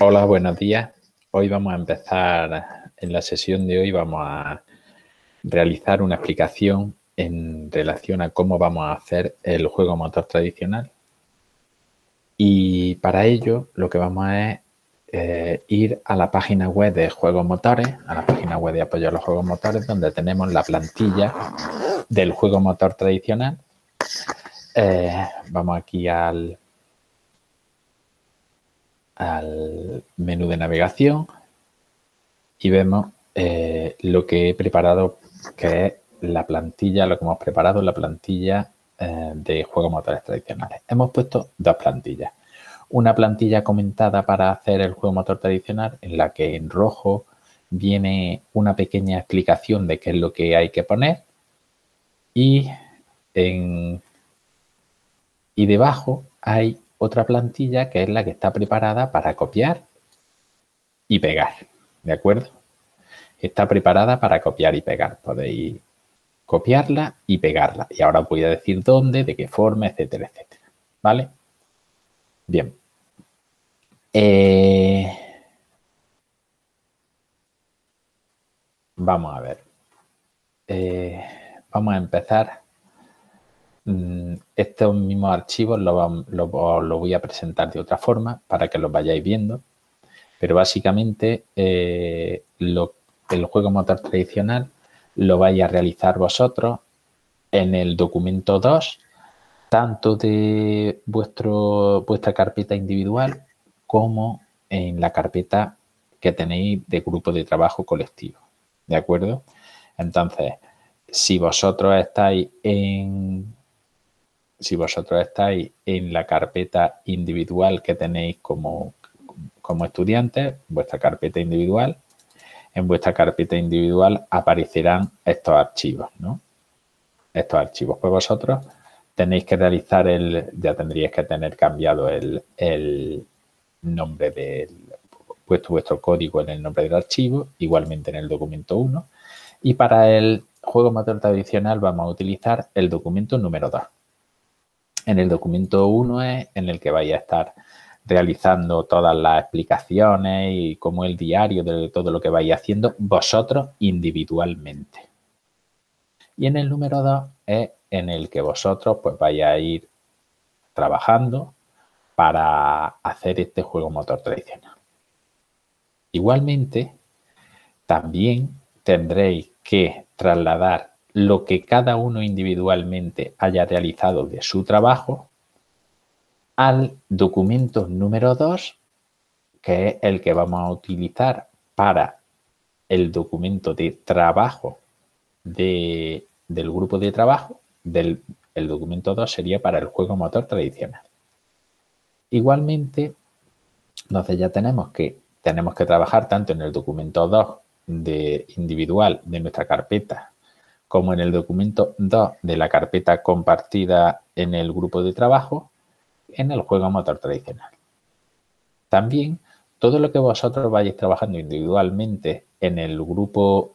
Hola, buenos días. Hoy vamos a empezar, en la sesión de hoy vamos a realizar una explicación en relación a cómo vamos a hacer el juego motor tradicional. Y para ello lo que vamos a es ir a la página web de Juegos Motores, a la página web de Apoyo a los Juegos Motores, donde tenemos la plantilla del juego motor tradicional. Vamos aquí al menú de navegación y vemos lo que he preparado, que es la plantilla, lo que hemos preparado en la plantilla de juegos motores tradicionales. Hemos puesto dos plantillas. Una plantilla comentada para hacer el juego motor tradicional, en la que en rojo viene una pequeña explicación de qué es lo que hay que poner, y debajo hay otra plantilla que es la que está preparada para copiar y pegar, ¿de acuerdo? Está preparada para copiar y pegar. Podéis copiarla y pegarla. Y ahora os voy a decir dónde, de qué forma, etcétera, etcétera. ¿Vale? Bien. Vamos a ver. Vamos a empezar. Estos mismos archivos los voy a presentar de otra forma para que los vayáis viendo, pero básicamente el juego motor tradicional lo vais a realizar vosotros en el documento 2, tanto de vuestra carpeta individual como en la carpeta que tenéis de grupo de trabajo colectivo, ¿de acuerdo? Entonces, si vosotros estáis en la carpeta individual que tenéis como estudiantes, vuestra carpeta individual, en vuestra carpeta individual aparecerán estos archivos, ¿no? Estos archivos. Pues vosotros tenéis que realizar ya tendríais que tener cambiado el nombre puesto vuestro código en el nombre del archivo, igualmente en el documento 1. Y para el juego motor tradicional vamos a utilizar el documento número 2. En el documento 1 es en el que vais a estar realizando todas las explicaciones y como el diario de todo lo que vais haciendo vosotros individualmente. Y en el número 2 es en el que vosotros pues vais a ir trabajando para hacer este juego motor tradicional. Igualmente, también tendréis que trasladar lo que cada uno individualmente haya realizado de su trabajo al documento número 2, que es el que vamos a utilizar para el documento de trabajo del grupo de trabajo. El documento 2 sería para el juego motor tradicional. Igualmente, entonces ya tenemos que trabajar tanto en el documento 2 de individual de nuestra carpeta como en el documento 2 de la carpeta compartida en el grupo de trabajo en el juego motor tradicional. También todo lo que vosotros vayáis trabajando individualmente en el grupo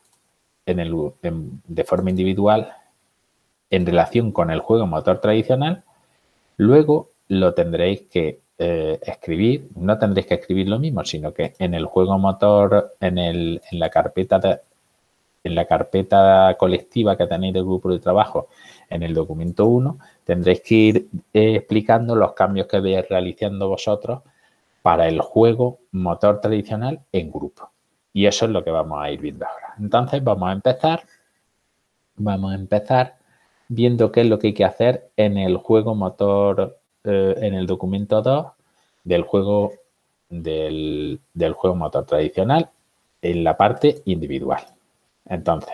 de forma individual en relación con el juego motor tradicional, luego lo tendréis que escribir. No tendréis que escribir lo mismo, sino que en el juego motor, en la carpeta colectiva que tenéis del grupo de trabajo, en el documento 1, tendréis que ir explicando los cambios que vais realizando vosotros para el juego motor tradicional en grupo. Y eso es lo que vamos a ir viendo ahora. Entonces vamos a empezar viendo qué es lo que hay que hacer en el juego motor en el documento 2 del juego motor tradicional en la parte individual. Entonces,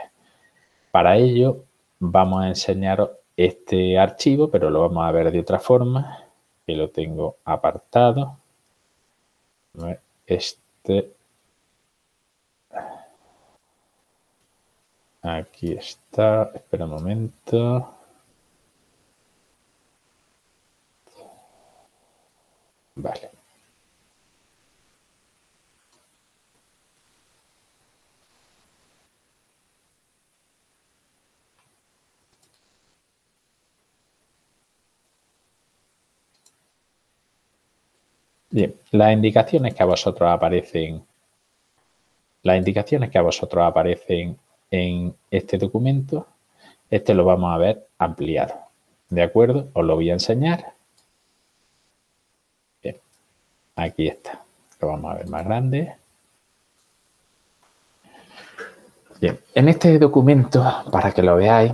para ello vamos a enseñaros este archivo, pero lo vamos a ver de otra forma, que lo tengo apartado. Aquí está, espera un momento. Vale. Bien, las indicaciones que a vosotros aparecen en este documento, este lo vamos a ver ampliado. ¿De acuerdo? Os lo voy a enseñar. Bien, aquí está. Lo vamos a ver más grande. Bien, en este documento, para que lo veáis,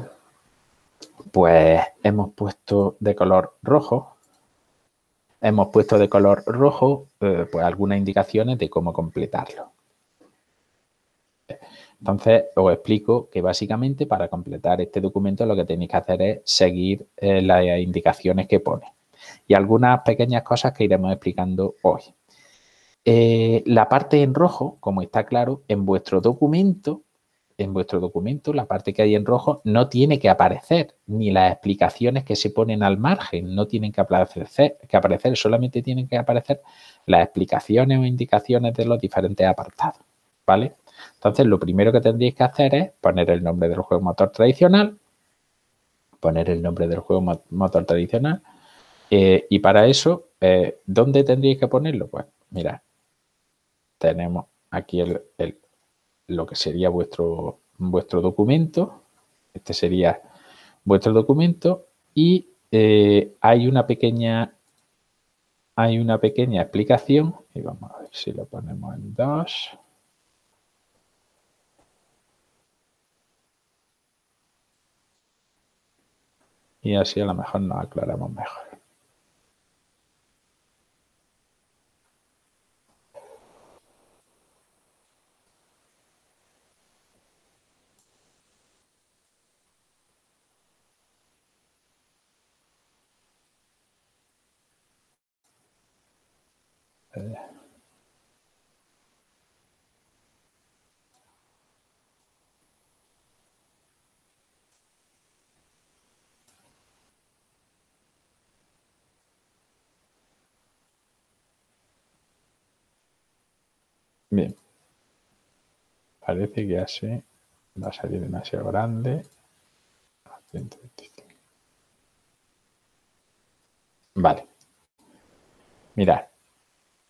pues hemos puesto de color rojo. Pues algunas indicaciones de cómo completarlo. Entonces, os explico que básicamente para completar este documento lo que tenéis que hacer es seguir las indicaciones que pone. Y algunas pequeñas cosas que iremos explicando hoy. La parte en rojo, como está claro, en vuestro documento, la parte que hay en rojo no tiene que aparecer, ni las explicaciones que se ponen al margen no tienen que aparecer, solamente tienen que aparecer las explicaciones o indicaciones de los diferentes apartados, ¿vale? Entonces, lo primero que tendréis que hacer es poner el nombre del juego motor tradicional, y para eso, ¿dónde tendréis que ponerlo? Pues, mirad, tenemos aquí lo que sería vuestro documento. Este sería vuestro documento y hay una pequeña explicación. Y vamos a ver si lo ponemos en 2. Y así a lo mejor nos aclaramos mejor. Bien, parece que así va a salir demasiado grande. Vale, mirad.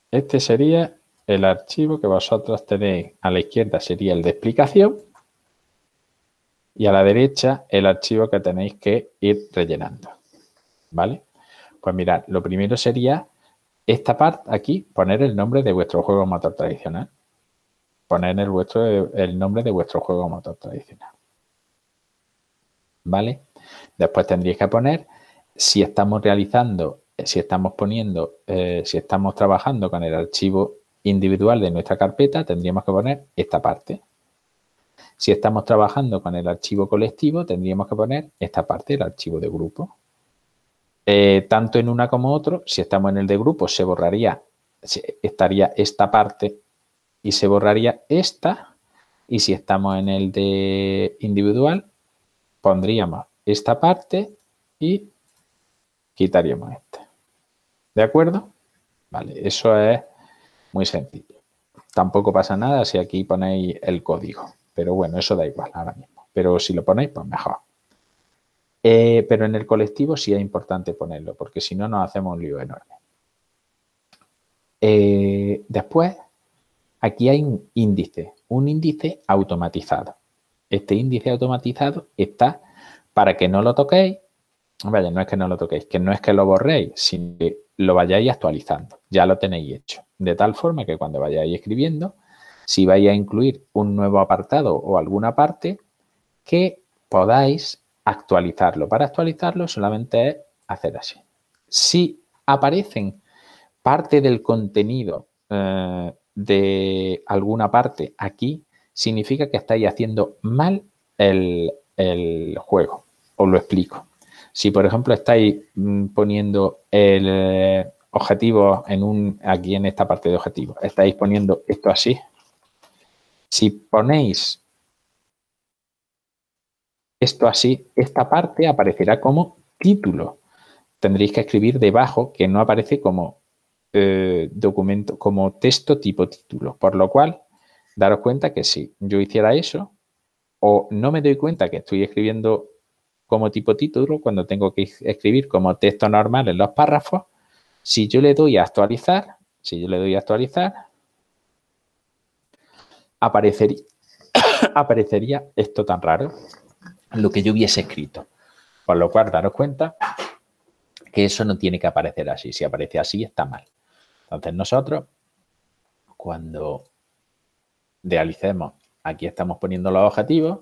Este sería el archivo que vosotros tenéis. A la izquierda sería el de explicación y a la derecha el archivo que tenéis que ir rellenando. ¿Vale? Pues mirad, lo primero sería esta parte aquí, poner el nombre de vuestro juego motor tradicional. Poner el nombre de vuestro juego motor tradicional. ¿Vale? Después tendríais que poner si estamos realizando... si estamos trabajando con el archivo individual de nuestra carpeta, tendríamos que poner esta parte. Si estamos trabajando con el archivo colectivo, tendríamos que poner esta parte, el archivo de grupo. Tanto en una como otro, si estamos en el de grupo, se borraría, estaría esta parte y se borraría esta. Y si estamos en el de individual, pondríamos esta parte y quitaríamos esta. ¿De acuerdo? Vale, eso es muy sencillo. Tampoco pasa nada si aquí ponéis el código. Pero bueno, eso da igual ahora mismo. Pero si lo ponéis, pues mejor. Pero en el colectivo sí es importante ponerlo, porque si no nos hacemos un lío enorme. Después, aquí hay un índice automatizado. Este índice automatizado está para que no lo toquéis. Vaya, no es que no lo toquéis, que no es que lo borréis, sino que lo vayáis actualizando. Ya lo tenéis hecho. De tal forma que cuando vayáis escribiendo, si vais a incluir un nuevo apartado o alguna parte, que podáis actualizarlo. Para actualizarlo solamente es hacer así. Si aparecen parte del contenido de alguna parte aquí, significa que estáis haciendo mal el juego. Os lo explico. Si, por ejemplo, estáis poniendo el objetivo aquí en esta parte de objetivo, estáis poniendo esto así. Si ponéis esto así, esta parte aparecerá como título. Tendréis que escribir debajo que no aparece como documento, como texto tipo título. Por lo cual, daros cuenta que si yo hiciera eso o no me doy cuenta que estoy escribiendo como tipo título, cuando tengo que escribir como texto normal en los párrafos, si yo le doy a actualizar, Si yo le doy a actualizar, aparecería esto tan raro, lo que yo hubiese escrito. Por lo cual, daros cuenta que eso no tiene que aparecer así. Si aparece así, está mal. Entonces, nosotros, cuando realicemos, aquí estamos poniendo los objetivos,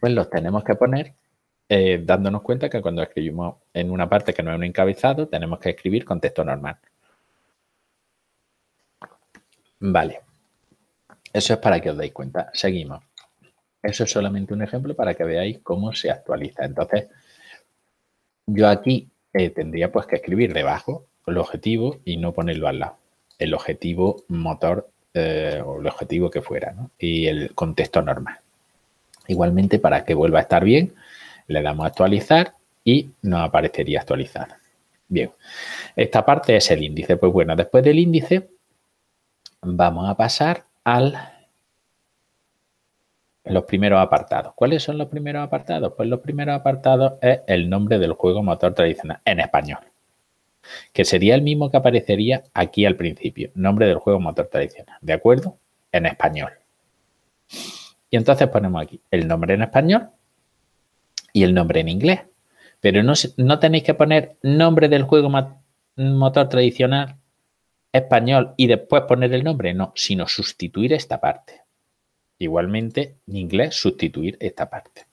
pues los tenemos que poner dándonos cuenta que cuando escribimos en una parte que no es un encabezado, tenemos que escribir con texto normal. Vale. Eso es para que os deis cuenta. Seguimos. Eso es solamente un ejemplo para que veáis cómo se actualiza. Entonces, yo aquí tendría pues que escribir debajo el objetivo y no ponerlo al lado. El objetivo motor o el objetivo que fuera, ¿no? Y el contexto normal. Igualmente, para que vuelva a estar bien, le damos a actualizar y nos aparecería actualizada. Bien. Esta parte es el índice. Pues bueno, después del índice vamos a pasar al... los primeros apartados. ¿Cuáles son los primeros apartados? Pues los primeros apartados es el nombre del juego motor tradicional en español, que sería el mismo que aparecería aquí al principio. Nombre del juego motor tradicional, ¿de acuerdo? En español. Y entonces ponemos aquí el nombre en español y el nombre en inglés. Pero no tenéis que poner nombre del juego motor tradicional español y después poner el nombre, no, sino sustituir esta parte. Igualmente, en inglés, sustituir esta parte.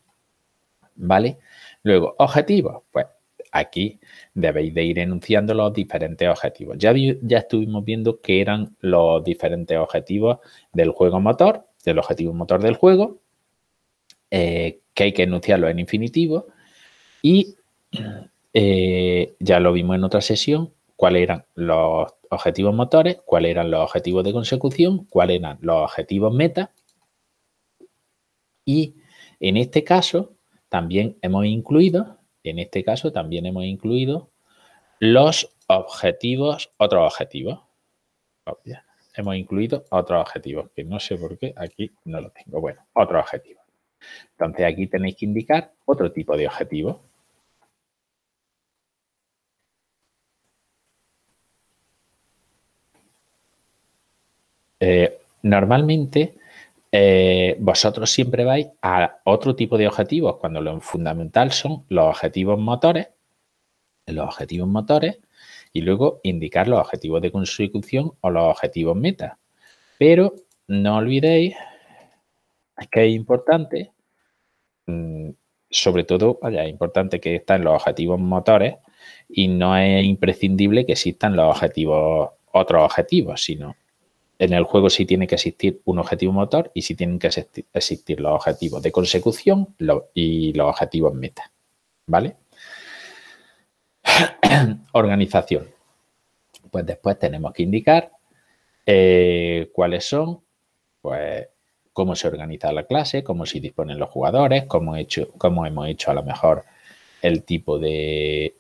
¿Vale? Luego, objetivos. Pues aquí debéis de ir enunciando los diferentes objetivos. Ya estuvimos viendo qué eran los diferentes objetivos del juego motor, del objetivo motor del juego, que hay que enunciarlo en infinitivo. Y ya lo vimos en otra sesión, cuáles eran los objetivos motores, cuáles eran los objetivos de consecución, cuáles eran los objetivos meta. Y en este caso también hemos incluido, los objetivos, otros objetivos, que no sé por qué aquí no lo tengo. Bueno, otros objetivos. Entonces aquí tenéis que indicar otro tipo de objetivo. Normalmente... vosotros siempre vais a otro tipo de objetivos cuando lo fundamental son los objetivos motores, y luego indicar los objetivos de consecución o los objetivos meta. Pero no olvidéis que es importante, sobre todo, es importante que estén los objetivos motores y no es imprescindible que existan los objetivos, otros objetivos, sino... En el juego sí tiene que existir un objetivo motor y sí tienen que existir los objetivos de consecución y los objetivos meta. ¿Vale? Organización. Pues después tenemos que indicar cuáles son, pues cómo se organiza la clase, cómo se disponen los jugadores, cómo hemos hecho a lo mejor el tipo de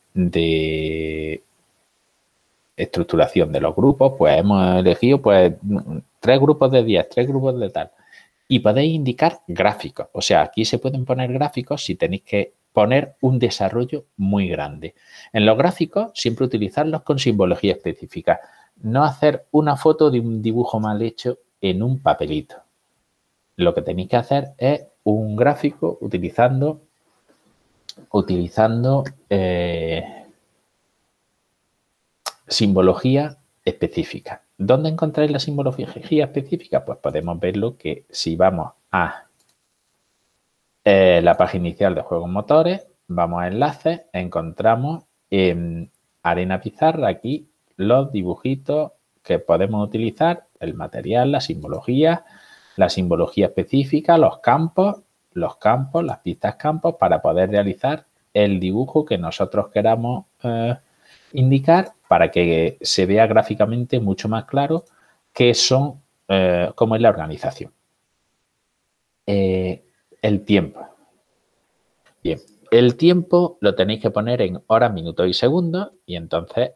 estructuración de los grupos, pues hemos elegido pues 3 grupos de 10, 3 grupos de tal. Y podéis indicar gráficos. O sea, aquí se pueden poner gráficos si tenéis que poner un desarrollo muy grande. En los gráficos siempre utilizarlos con simbología específica. No hacer una foto de un dibujo mal hecho en un papelito. Lo que tenéis que hacer es un gráfico utilizando simbología específica. ¿Dónde encontráis la simbología específica? Pues podemos verlo que si vamos a la página inicial de Juegos Motores, vamos a enlaces, encontramos en Arena Pizarra aquí los dibujitos que podemos utilizar, el material, la simbología específica, los campos, las pistas campos, para poder realizar el dibujo que nosotros queramos indicar, para que se vea gráficamente mucho más claro qué son, cómo es la organización. El tiempo. Bien, el tiempo lo tenéis que poner en horas, minutos y segundos, y entonces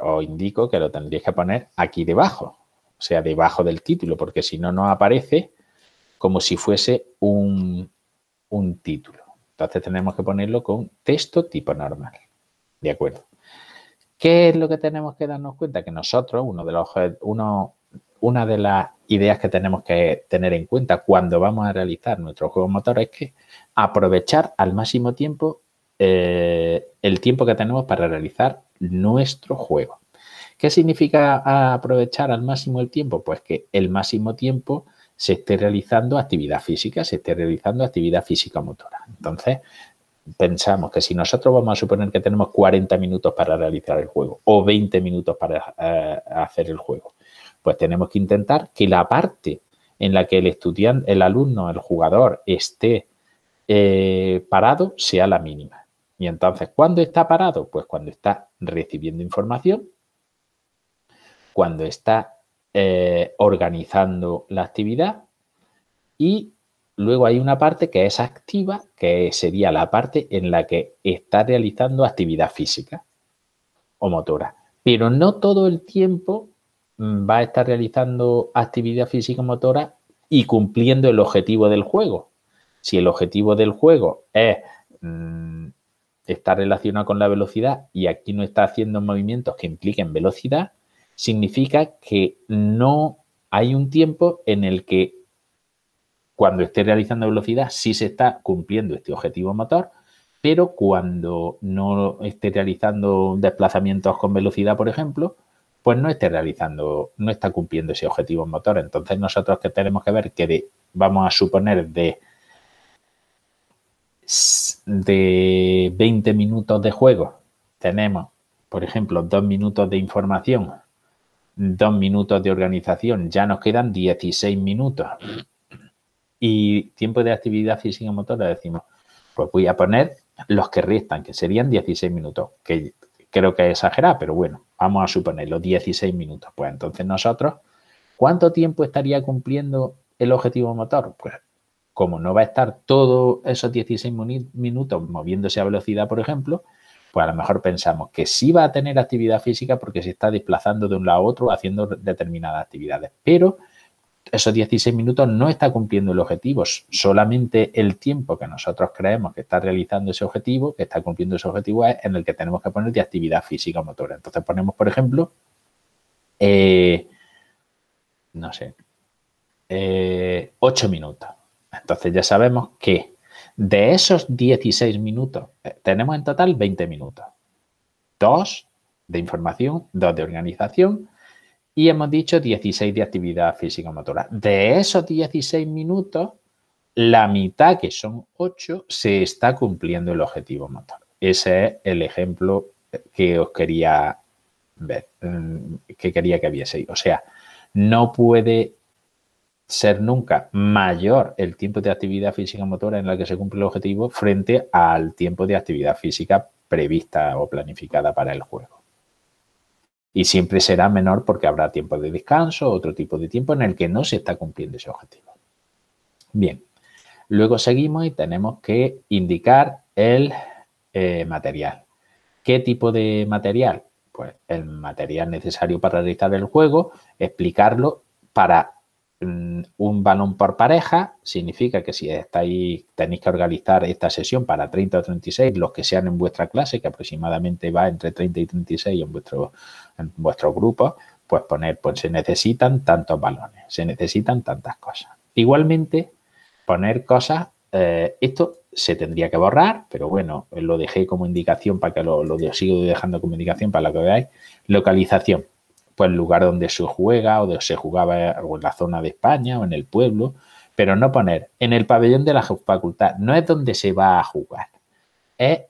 os indico que lo tendréis que poner aquí debajo, o sea, debajo del título, porque si no, no aparece como si fuese un título. Entonces tenemos que ponerlo con texto tipo normal. ¿De acuerdo? ¿Qué es lo que tenemos que darnos cuenta? Que nosotros, una de las ideas que tenemos que tener en cuenta cuando vamos a realizar nuestro juego motor es que aprovechar al máximo tiempo el tiempo que tenemos para realizar nuestro juego. ¿Qué significa aprovechar al máximo el tiempo? Pues que el máximo tiempo se esté realizando actividad física, se esté realizando actividad físico-motora. Entonces, pensamos que si nosotros vamos a suponer que tenemos 40 minutos para realizar el juego o 20 minutos para hacer el juego, pues tenemos que intentar que la parte en la que el estudiante, el alumno, el jugador esté parado sea la mínima. Y entonces, ¿cuándo está parado? Pues cuando está recibiendo información, cuando está organizando la actividad y luego hay una parte que es activa, que sería la parte en la que está realizando actividad física o motora. Pero no todo el tiempo va a estar realizando actividad física o motora y cumpliendo el objetivo del juego. Si el objetivo del juego es está relacionado con la velocidad y aquí no está haciendo movimientos que impliquen velocidad, significa que no hay un tiempo en el que cuando esté realizando velocidad sí se está cumpliendo este objetivo motor, pero cuando no esté realizando desplazamientos con velocidad, por ejemplo, pues no está cumpliendo ese objetivo motor. Entonces nosotros que tenemos que ver que vamos a suponer de 20 minutos de juego tenemos, por ejemplo, 2 minutos de información, 2 minutos de organización, ya nos quedan 16 minutos. Y tiempo de actividad física motora decimos, pues voy a poner los que restan, que serían 16 minutos, que creo que es exagerado, pero bueno, vamos a suponer los 16 minutos. Pues entonces nosotros, ¿cuánto tiempo estaría cumpliendo el objetivo motor? Pues como no va a estar todos esos 16 minutos moviéndose a velocidad, por ejemplo, pues a lo mejor pensamos que sí va a tener actividad física porque se está desplazando de un lado a otro haciendo determinadas actividades, pero esos 16 minutos no está cumpliendo el objetivo, solamente el tiempo que nosotros creemos que está realizando ese objetivo, que está cumpliendo ese objetivo es en el que tenemos que poner de actividad física o motora. Entonces ponemos, por ejemplo, no sé, 8 minutos. Entonces ya sabemos que de esos 16 minutos tenemos en total 20 minutos. 2 de información, 2 de organización. Y hemos dicho 16 de actividad físico-motora. De esos 16 minutos, la mitad, que son 8, se está cumpliendo el objetivo motor. Ese es el ejemplo que os quería ver, que quería que vieseis. O sea, no puede ser nunca mayor el tiempo de actividad física-motora en la que se cumple el objetivo frente al tiempo de actividad física prevista o planificada para el juego. Y siempre será menor porque habrá tiempo de descanso, otro tipo de tiempo en el que no se está cumpliendo ese objetivo. Bien, luego seguimos y tenemos que indicar el material. ¿Qué tipo de material? Pues el material necesario para realizar el juego, explicarlo para un balón por pareja, significa que si estáis, tenéis que organizar esta sesión para 30 o 36, los que sean en vuestra clase, que aproximadamente va entre 30 y 36 en vuestro grupo, pues poner, pues se necesitan tantos balones, se necesitan tantas cosas. Igualmente, poner cosas, esto se tendría que borrar, pero bueno, lo dejé como indicación para que lo sigo dejando como indicación para que veáis. Localización, pues el lugar donde se juega o donde se jugaba o en la zona de España o en el pueblo, pero no poner en el pabellón de la facultad, no es donde se va a jugar. Es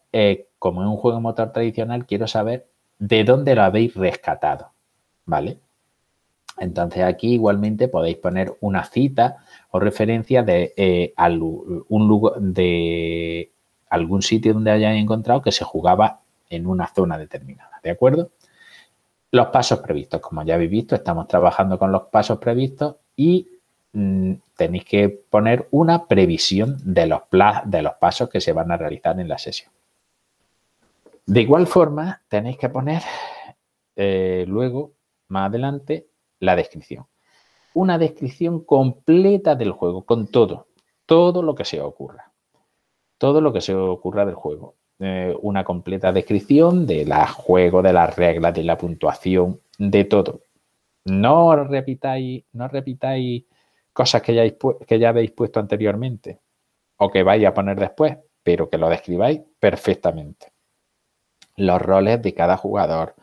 como en un juego motor tradicional, quiero saber de dónde lo habéis rescatado, ¿vale? Entonces, aquí igualmente podéis poner una cita o referencia de, un lugar, de algún sitio donde hayáis encontrado que se jugaba en una zona determinada, ¿de acuerdo? Los pasos previstos, como ya habéis visto, estamos trabajando con los pasos previstos y tenéis que poner una previsión de los pasos que se van a realizar en la sesión. De igual forma, tenéis que poner luego, más adelante, la descripción. Una descripción completa del juego, con todo lo que se ocurra. Todo lo que se ocurra del juego. una completa descripción de los juegos, de las reglas, de la puntuación, de todo. No repitáis cosas que ya habéis puesto anteriormente o que vais a poner después, pero que lo describáis perfectamente. Los roles de cada jugador,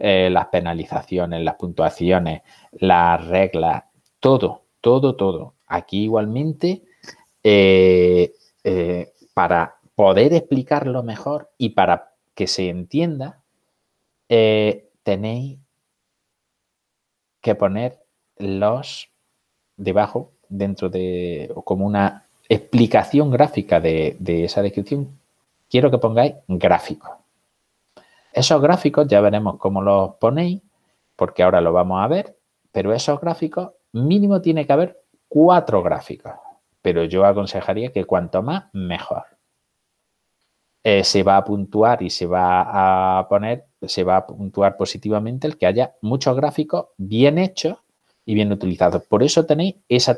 las penalizaciones, las puntuaciones, las reglas, todo. Aquí igualmente, para poder explicarlo mejor y para que se entienda, tenéis que poner los debajo, dentro de, como una explicación gráfica de esa descripción. Quiero que pongáis gráficos. Esos gráficos ya veremos cómo los ponéis, porque ahora lo vamos a ver, pero esos gráficos, mínimo tiene que haber 4 gráficos, pero yo aconsejaría que cuanto más, mejor. Se va a puntuar y se va a puntuar positivamente el que haya muchos gráficos bien hechos y bien utilizados. Por eso tenéis esa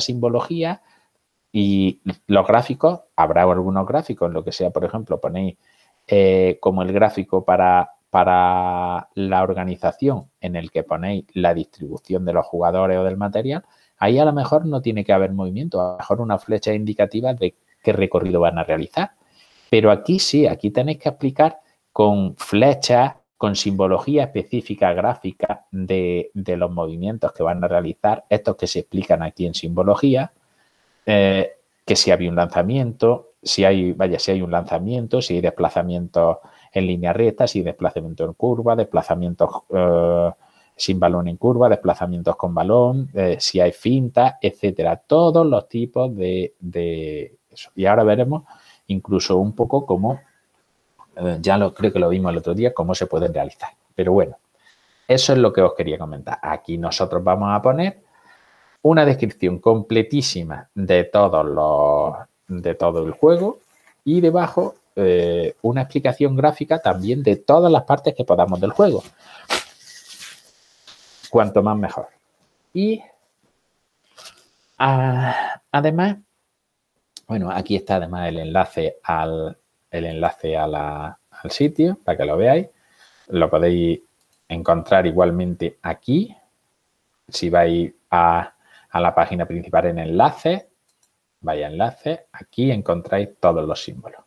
simbología y los gráficos. Habrá algunos gráficos en lo que sea, por ejemplo, ponéis como el gráfico para la organización, en el que ponéis la distribución de los jugadores o del material. Ahí a lo mejor no tiene que haber movimiento, a lo mejor una flecha indicativa de qué recorrido van a realizar. Pero aquí sí, aquí tenéis que explicar con flechas, con simbología específica gráfica de los movimientos que van a realizar, estos que se explican aquí en simbología, que si había un lanzamiento, si hay un lanzamiento, si hay desplazamientos en línea recta, si hay desplazamiento en curva, desplazamientos sin balón en curva, desplazamientos con balón, si hay finta, etcétera. Todos los tipos de eso. Y ahora veremos incluso un poco cómo, creo que lo vimos el otro día, cómo se pueden realizar. Pero bueno, eso es lo que os quería comentar. Aquí nosotros vamos a poner una descripción completísima de todo el juego y debajo una explicación gráfica también de todas las partes que podamos del juego. Cuanto más mejor. Y además, bueno, aquí está además el enlace al sitio para que lo veáis. Lo podéis encontrar igualmente aquí. Si vais a la página principal en enlaces, vais a enlaces, aquí encontráis todos los símbolos.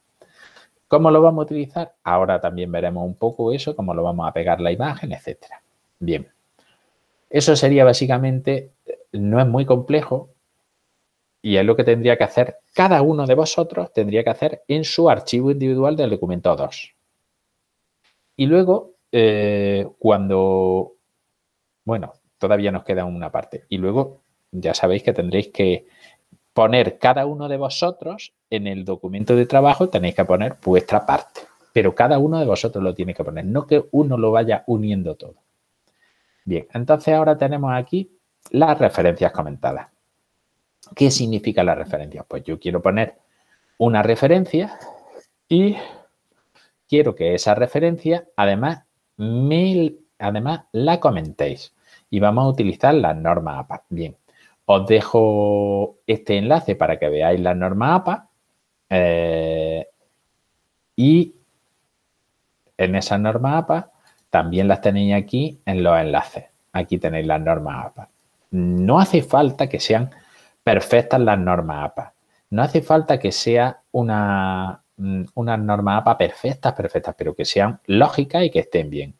¿Cómo lo vamos a utilizar? Ahora también veremos un poco eso, cómo lo vamos a pegar la imagen, etcétera. Bien. Eso sería básicamente, no es muy complejo y es lo que tendría que hacer cada uno de vosotros, tendría que hacer en su archivo individual del documento 2. Y luego, todavía nos queda una parte. Y luego, ya sabéis que tendréis que poner cada uno de vosotros en el documento de trabajo, tenéis que poner vuestra parte. Pero cada uno de vosotros lo tiene que poner, no que uno lo vaya uniendo todo. Bien, entonces ahora tenemos aquí las referencias comentadas. ¿Qué significan las referencias? Pues yo quiero poner una referencia y quiero que esa referencia, además la comentéis. Y vamos a utilizar las normas APA. Bien, os dejo este enlace para que veáis las normas APA. Y en esas normas APA también las tenéis aquí en los enlaces. Aquí tenéis las normas APA. No hace falta que sean perfectas las normas APA. No hace falta que sea una norma APA perfectas, pero que sean lógicas y que estén bien.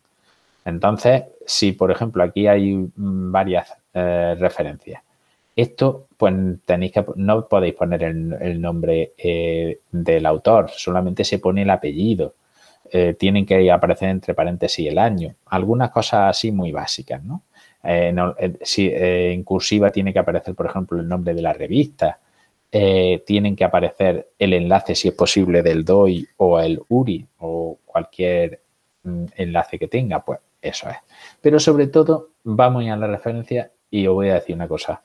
Entonces, si por ejemplo aquí hay varias referencias, esto pues no podéis poner el nombre del autor, solamente se pone el apellido. Tienen que aparecer entre paréntesis el año, algunas cosas así muy básicas, ¿no? En cursiva tiene que aparecer, por ejemplo, el nombre de la revista, tienen que aparecer el enlace, si es posible, del DOI o el URI o cualquier enlace que tenga, pues eso es. Pero sobre todo, vamos a ir a la referencia y os voy a decir una cosa.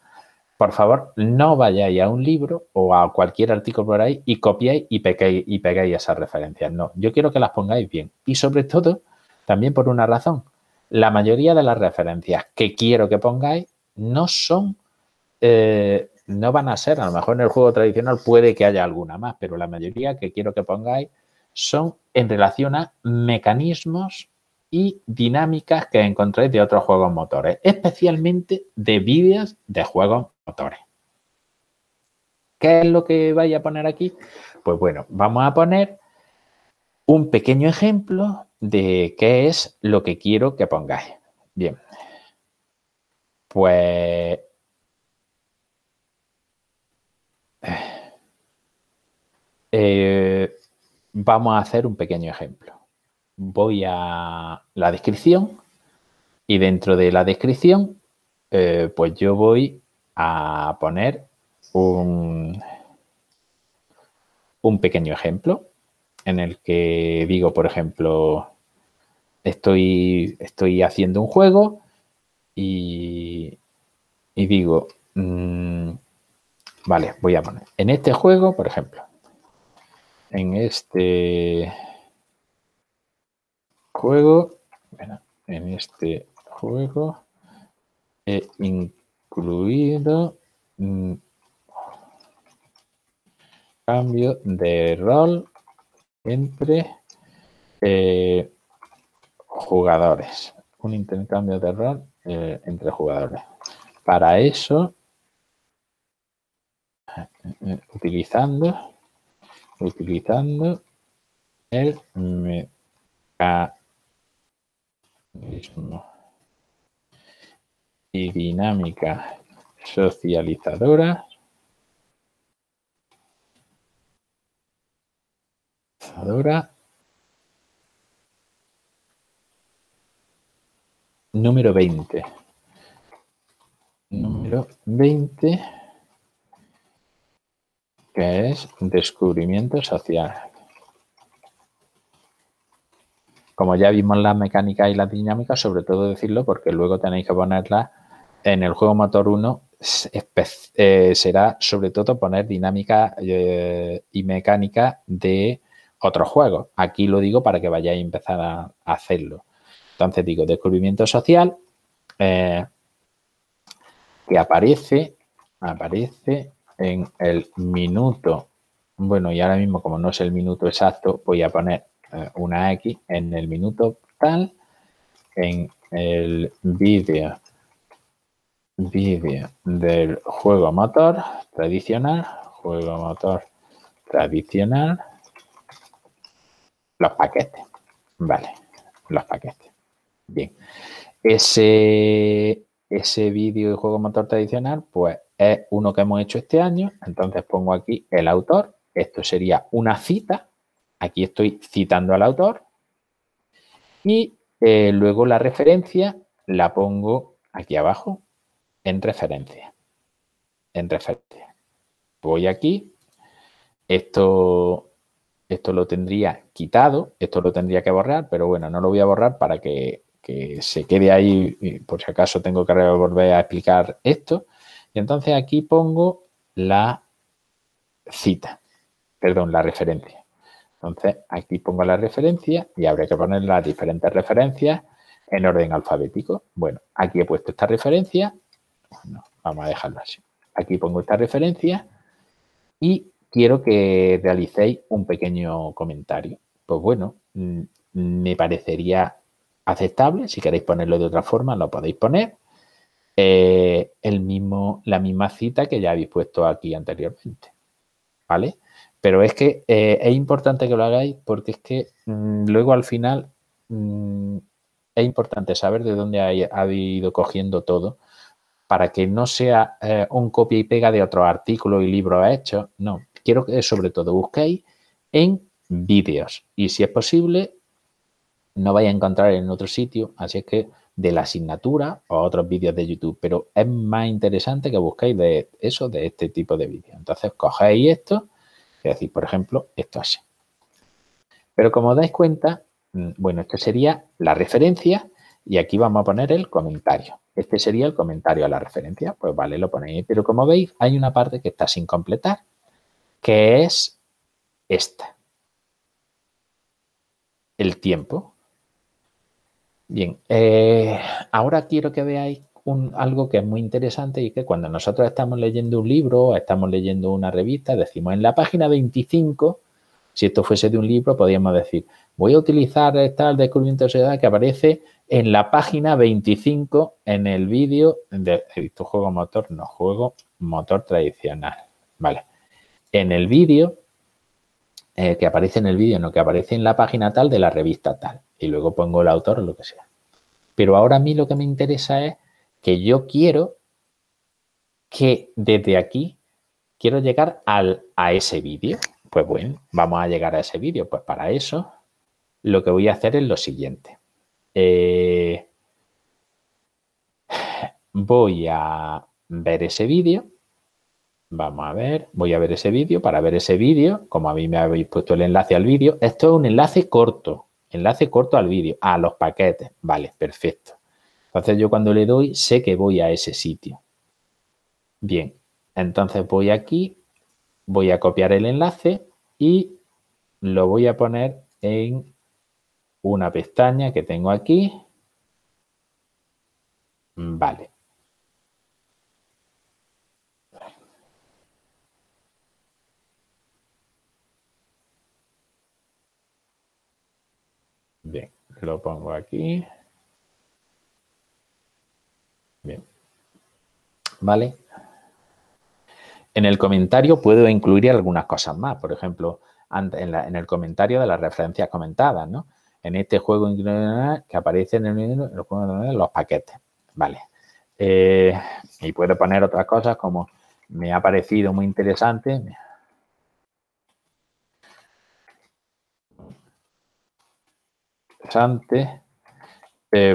Por favor, no vayáis a un libro o a cualquier artículo por ahí y copiáis y pegáis esas referencias. No, yo quiero que las pongáis bien. Y sobre todo, también por una razón, la mayoría de las referencias que quiero que pongáis no van a ser, a lo mejor en el juego tradicional puede que haya alguna más, pero la mayoría que quiero que pongáis son en relación a mecanismos y dinámicas que encontréis de otros juegos motores, especialmente de vídeos de juegos motores. ¿Qué es lo que vais a poner aquí? Pues bueno, vamos a poner un pequeño ejemplo de qué es lo que quiero que pongáis. Bien, pues vamos a hacer un pequeño ejemplo. Voy a la descripción y dentro de la descripción pues yo voy a poner un pequeño ejemplo en el que digo, por ejemplo, estoy haciendo un juego y digo, vale, voy a poner en este juego, por ejemplo, en este juego, he incluido cambio de rol entre jugadores, un intercambio de rol entre jugadores. Para eso, utilizando el y dinámica socializadora número 20 que es descubrimiento social. Como ya vimos las mecánicas y las dinámicas, sobre todo decirlo porque luego tenéis que ponerlas en el juego motor 1, será sobre todo poner dinámica y mecánica de otros juegos. Aquí lo digo para que vayáis a empezar a hacerlo. Entonces digo descubrimiento social, que aparece en el minuto. Bueno, y ahora mismo como no es el minuto exacto, voy a poner una X en el minuto tal, en el vídeo del juego motor tradicional, los paquetes, vale, bien. Ese vídeo de juego motor tradicional, pues es uno que hemos hecho este año, entonces pongo aquí el autor, esto sería una cita. Aquí estoy citando al autor y luego la referencia la pongo aquí abajo en referencia. Voy aquí, esto lo tendría quitado, esto lo tendría que borrar, pero bueno, no lo voy a borrar para que se quede ahí por si acaso tengo que volver a explicar esto. Y entonces aquí pongo la cita, perdón, la referencia. Entonces, aquí pongo la referencia y habría que poner las diferentes referencias en orden alfabético. Bueno, aquí he puesto esta referencia. Bueno, vamos a dejarlo así. Aquí pongo esta referencia y quiero que realicéis un pequeño comentario. Pues bueno, me parecería aceptable. Si queréis ponerlo de otra forma, lo podéis poner. La misma cita que ya habéis puesto aquí anteriormente. ¿Vale? Pero es que es importante que lo hagáis porque es que luego al final es importante saber de dónde ha ido cogiendo todo para que no sea un copia y pega de otros artículos y libros hechos. No, quiero que sobre todo busquéis en vídeos y si es posible no vais a encontrar en otro sitio, así es que de la asignatura o otros vídeos de YouTube, pero es más interesante que busquéis de eso, de este tipo de vídeos. Entonces cogéis esto. Es decir, por ejemplo, esto así. Pero como os dais cuenta, bueno, esto sería la referencia y aquí vamos a poner el comentario. Este sería el comentario a la referencia, pues vale, lo ponéis. Pero como veis, hay una parte que está sin completar, que es esta. El tiempo. Bien, ahora quiero que veáis algo que es muy interesante y que cuando nosotros estamos leyendo un libro o estamos leyendo una revista, decimos en la página 25 Si esto fuese de un libro, podríamos decir, voy a utilizar tal descubrimiento de sociedad que aparece en la página 25 en el vídeo de tu juego motor, no juego motor tradicional, ¿vale? En el vídeo, que aparece en el vídeo, no, que aparece en la página tal de la revista tal. Y luego pongo el autor o lo que sea. Pero ahora a mí lo que me interesa es que yo quiero que desde aquí quiero llegar a ese vídeo. Pues bueno, vamos a llegar a ese vídeo. Pues para eso lo que voy a hacer es lo siguiente. Voy a ver ese vídeo. Vamos a ver. Voy a ver ese vídeo. Para ver ese vídeo, como a mí me habéis puesto el enlace al vídeo, esto es un enlace corto. Enlace corto al vídeo, a los paquetes. Vale, perfecto. Entonces, yo cuando le doy, sé que voy a ese sitio. Bien, entonces voy aquí, voy a copiar el enlace y lo voy a poner en una pestaña que tengo aquí. Vale. Bien, lo pongo aquí. Bien. Vale. En el comentario puedo incluir algunas cosas más. Por ejemplo, en el comentario de las referencias comentadas, ¿no? En este juego que aparece en el juego de los paquetes. Vale. Y puedo poner otras cosas como me ha parecido muy interesante.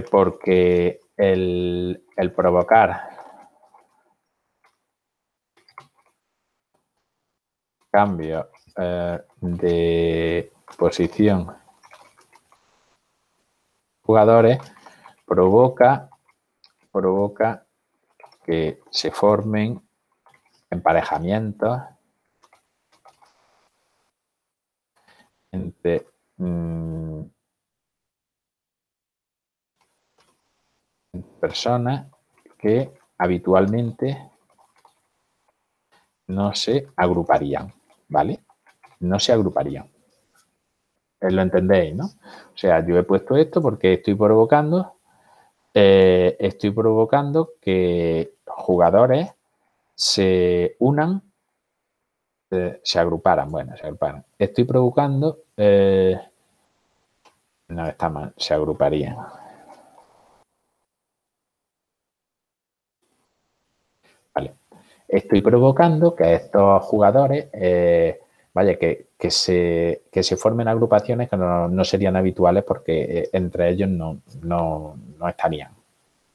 Porque el provocar cambio de posición jugadores provoca que se formen emparejamientos entre personas que habitualmente no se agruparían, ¿vale? No se agruparían. Lo entendéis, ¿no? O sea, yo he puesto esto porque estoy provocando que jugadores se unan, se agruparan. Bueno, se agruparan. Estoy provocando... no, está mal. Se agruparían. Vale. Estoy provocando que estos jugadores... vaya, que se formen agrupaciones que no serían habituales porque entre ellos no estarían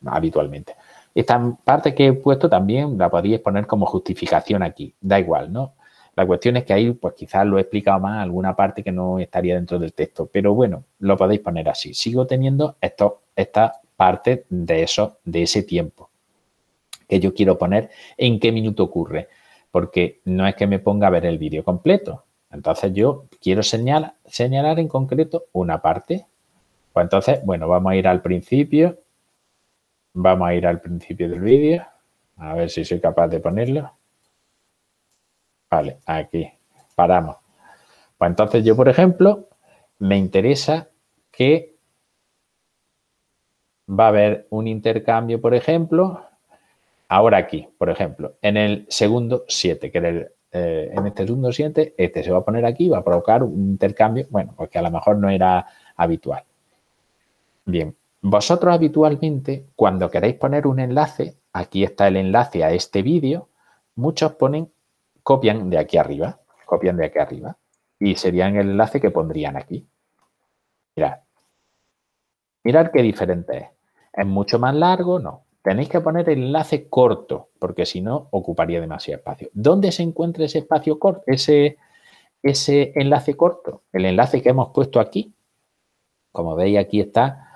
habitualmente. Esta parte que he puesto también la podríais poner como justificación aquí. Da igual, ¿no? La cuestión es que ahí pues quizás lo he explicado más, alguna parte que no estaría dentro del texto. Pero bueno, lo podéis poner así. Sigo teniendo esta parte de ese tiempo que yo quiero poner en qué minuto ocurre. Porque no es que me ponga a ver el vídeo completo. Entonces, yo quiero señalar en concreto una parte. Pues entonces, bueno, vamos a ir al principio. Vamos a ir al principio del vídeo. A ver si soy capaz de ponerlo. Vale, aquí. Paramos. Pues entonces, yo, por ejemplo, me interesa que va a haber un intercambio, por ejemplo... Ahora aquí, por ejemplo, en el segundo 7, que en este segundo 7, este se va a poner aquí, va a provocar un intercambio, bueno, porque a lo mejor no era habitual. Bien, vosotros habitualmente, cuando queréis poner un enlace, aquí está el enlace a este vídeo, muchos copian de aquí arriba, y serían el enlace que pondrían aquí. Mirad qué diferente es. ¿Es mucho más largo? No. Tenéis que poner el enlace corto, porque si no, ocuparía demasiado espacio. ¿Dónde se encuentra ese espacio corto, ese enlace corto? El enlace que hemos puesto aquí. Como veis, aquí está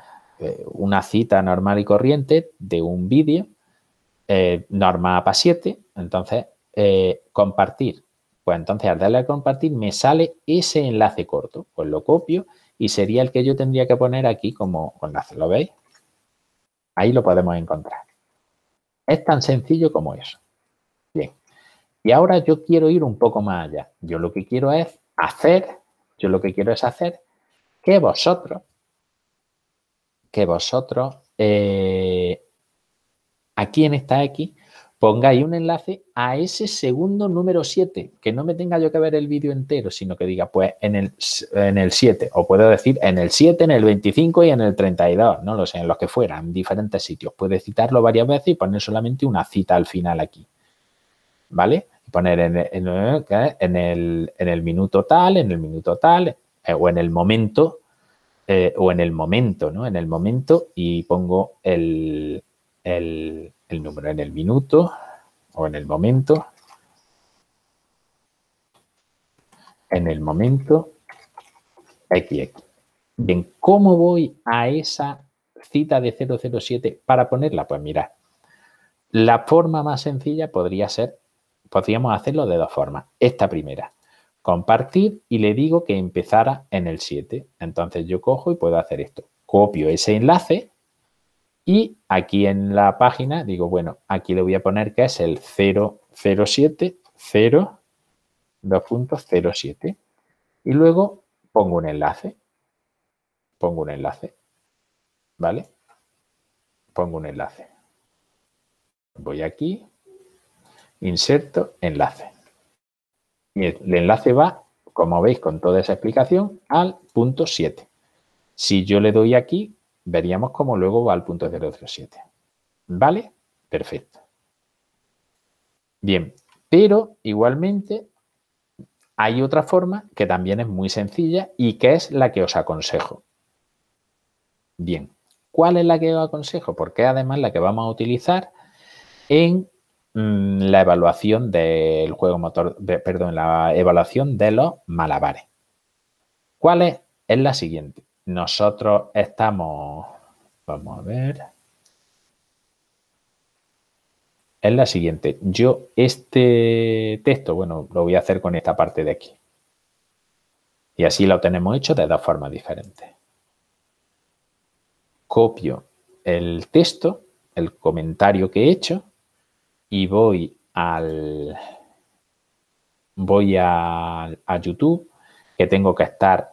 una cita normal y corriente de un vídeo, norma APA7. Entonces, compartir. Pues entonces, al darle a compartir, me sale ese enlace corto. Pues lo copio y sería el que yo tendría que poner aquí como enlace. ¿Lo veis? Ahí lo podemos encontrar. Es tan sencillo como eso. Bien. Y ahora yo quiero ir un poco más allá. Yo lo que quiero es hacer Yo lo que quiero es hacer que vosotros aquí en esta X pongáis un enlace a ese segundo número 7, que no me tenga yo que ver el vídeo entero, sino que diga, pues, en el 7, o puedo decir en el 7, en el 25 y en el 32, no lo sé, en los que fuera, en diferentes sitios. Puedes citarlo varias veces y poner solamente una cita al final aquí, ¿vale? Y poner en el minuto tal, en el minuto tal, o en el momento. ¿No? En el momento, y pongo el número en el minuto o en el momento. En el momento, XX. Bien, ¿cómo voy a esa cita de 007 para ponerla? Pues mirad, la forma más sencilla podría ser, podríamos hacerlo de dos formas. Esta primera. Compartir y le digo que empezara en el 7. Entonces yo cojo y puedo hacer esto. Copio ese enlace y aquí en la página digo, bueno, aquí le voy a poner que es el 007 0.07, y luego pongo un enlace. ¿Vale? Pongo un enlace. Voy aquí, inserto enlace. Y el enlace va, como veis, con toda esa explicación, al punto 7. Si yo le doy aquí, veríamos cómo luego va al punto 007. ¿Vale? Perfecto. Bien, pero igualmente hay otra forma que también es muy sencilla y que es la que os aconsejo. Bien, ¿cuál es la que os aconsejo? Porque además la que vamos a utilizar en la evaluación del juego motor, la evaluación de los malabares. ¿Cuál es? Es la siguiente. Nosotros estamos, vamos a ver, es la siguiente. Yo este texto, bueno, lo voy a hacer con esta parte de aquí. Y así lo tenemos hecho de dos formas diferentes. Copio el texto, el comentario que he hecho, y voy a YouTube, que tengo que estar,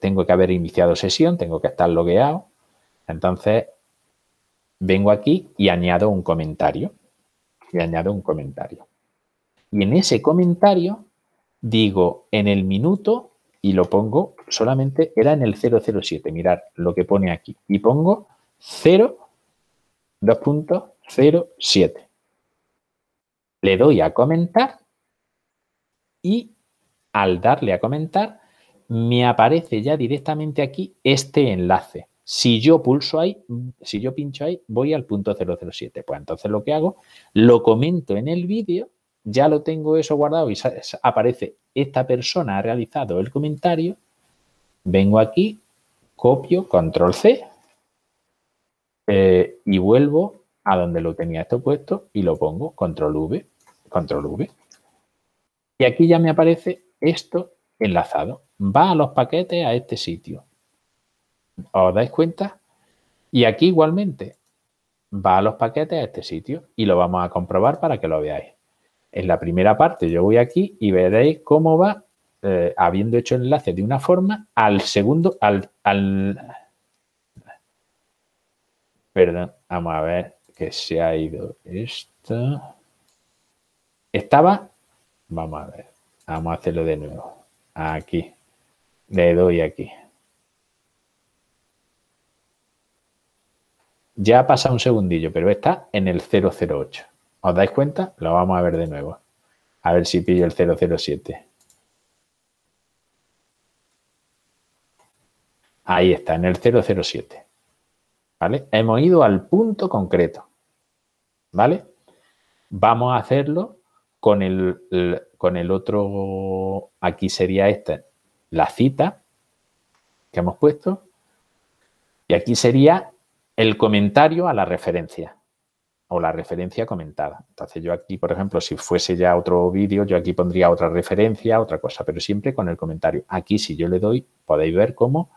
tengo que haber iniciado sesión, tengo que estar logueado. Entonces, vengo aquí y añado un comentario. Y en ese comentario digo en el minuto y lo pongo solamente, era en el 007, mirad lo que pone aquí. Y pongo 0.07. Le doy a comentar y al darle a comentar me aparece ya directamente aquí este enlace. Si yo pulso ahí, si yo pincho ahí, voy al punto 007. Pues entonces lo que hago, lo comento en el vídeo, ya lo tengo eso guardado y aparece esta persona ha realizado el comentario. Vengo aquí, copio, control-C y vuelvo a donde lo tenía esto puesto y lo pongo, control V. Y aquí ya me aparece esto enlazado. Va a los paquetes a este sitio. ¿Os dais cuenta? Y aquí igualmente va a los paquetes a este sitio y lo vamos a comprobar para que lo veáis. En la primera parte yo voy aquí y veréis cómo va, habiendo hecho enlace de una forma, al segundo, Perdón, vamos a ver que se ha ido esto. Estaba, vamos a ver, vamos a hacerlo de nuevo. Aquí, le doy aquí. Ya ha pasado un segundillo, pero está en el 008. ¿Os dais cuenta? Lo vamos a ver de nuevo. A ver si pillo el 007. Ahí está, en el 007. ¿Vale? Hemos ido al punto concreto, ¿vale? Vamos a hacerlo con el otro, aquí sería esta, la cita que hemos puesto, y aquí sería el comentario a la referencia, o la referencia comentada. Entonces yo aquí, por ejemplo, si fuese ya otro vídeo, yo aquí pondría otra referencia, otra cosa, pero siempre con el comentario. Aquí si yo le doy, podéis ver cómo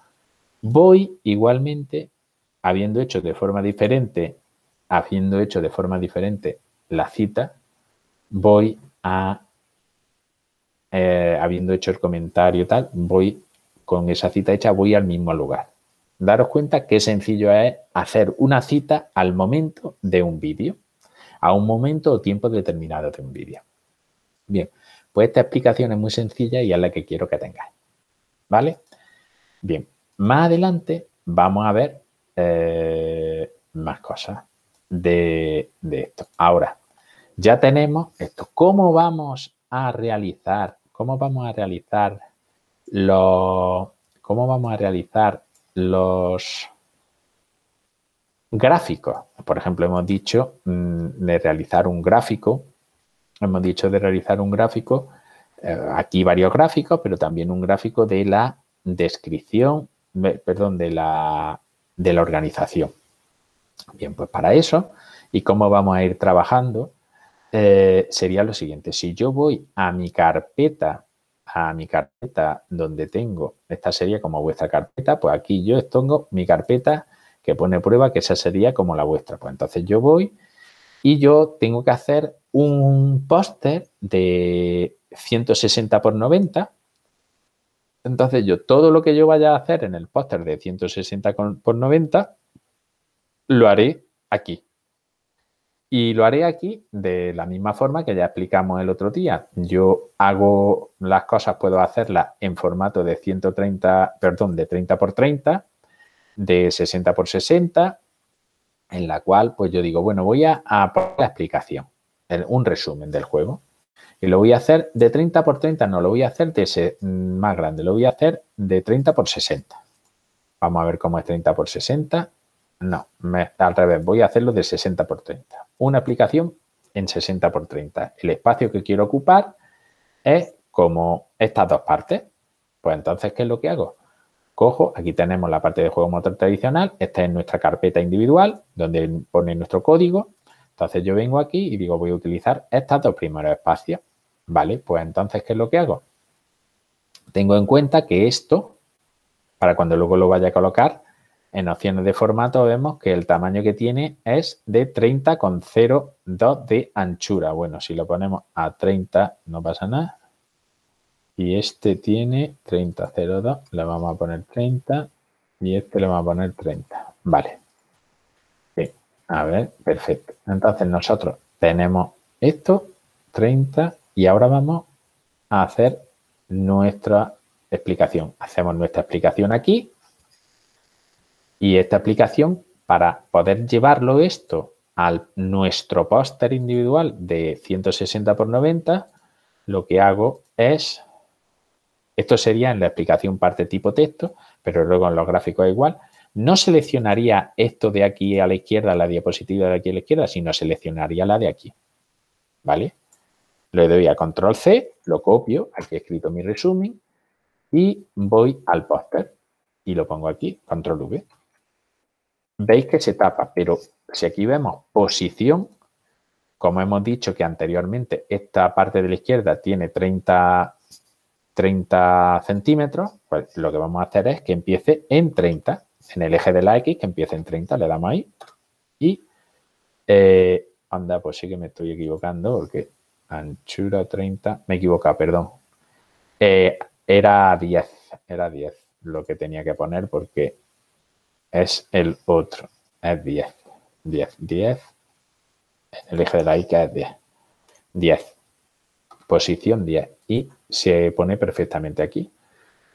voy igualmente habiendo hecho de forma diferente la cita, voy a habiendo hecho el comentario y tal, voy con esa cita hecha, voy al mismo lugar. Daros cuenta qué sencillo es hacer una cita al momento de un vídeo, a un momento o tiempo determinado de un vídeo. Bien, pues esta explicación es muy sencilla y es la que quiero que tengáis, ¿vale? Bien, más adelante vamos a ver más cosas de esto. Ahora, ya tenemos esto. ¿Cómo vamos a realizar? Los gráficos. Por ejemplo, hemos dicho de realizar un gráfico. Aquí varios gráficos, pero también un gráfico de la descripción, perdón, de la organización. Bien, pues para eso, y cómo vamos a ir trabajando, sería lo siguiente. Si yo voy a mi carpeta, donde tengo, esta sería como vuestra carpeta, pues aquí yo tengo mi carpeta que pone prueba, que esa sería como la vuestra. Pues entonces yo voy y yo tengo que hacer un póster de 160 por 90. Entonces yo todo lo que yo vaya a hacer en el póster de 160 por 90 lo haré aquí. Y lo haré aquí de la misma forma que ya explicamos el otro día. Yo hago las cosas, puedo hacerlas en formato de 30 por 30, de 60 por 60, en la cual pues yo digo, bueno, voy a poner la explicación, un resumen del juego. Y lo voy a hacer de 30 por 30, no, lo voy a hacer de ese más grande, lo voy a hacer de 30 por 60. Vamos a ver cómo es 30 por 60. No, al revés, voy a hacerlo de 60 por 30. Una aplicación en 60 por 30. El espacio que quiero ocupar es como estas dos partes. Pues entonces, ¿qué es lo que hago? Cojo, aquí tenemos la parte de juego motor tradicional. Esta es nuestra carpeta individual, donde pone nuestro código. Entonces, yo vengo aquí y digo, voy a utilizar estos dos primeros espacios. ¿Vale? Pues entonces, ¿qué es lo que hago? Tengo en cuenta que esto, para cuando luego lo vaya a colocar, en opciones de formato vemos que el tamaño que tiene es de 30,02 de anchura. Bueno, si lo ponemos a 30 no pasa nada. Y este tiene 30,02. Le vamos a poner 30 y este le vamos a poner 30. Vale. Bien. A ver, perfecto. Entonces nosotros tenemos esto, 30, y ahora vamos a hacer nuestra explicación. Hacemos nuestra explicación aquí. Y esta aplicación, para poder llevarlo esto a nuestro póster individual de 160 por 90, lo que hago es, esto sería en la explicación parte tipo texto, pero luego en los gráficos igual, no seleccionaría esto de aquí a la izquierda, la diapositiva de aquí a la izquierda, sino seleccionaría la de aquí, ¿vale? Le doy a control C, lo copio, aquí he escrito mi resumen y voy al póster y lo pongo aquí, control V. Veis que se tapa, pero si aquí vemos posición, como hemos dicho que anteriormente esta parte de la izquierda tiene 30 centímetros, pues lo que vamos a hacer es que empiece en 30, en el eje de la X, que empiece en 30, le damos ahí. Y, anda, pues sí que me estoy equivocando, porque anchura 30, me he equivocado, perdón. Era 10 lo que tenía que poner porque... es el otro, es 10, en el eje de la Y es 10, posición 10 y se pone perfectamente aquí.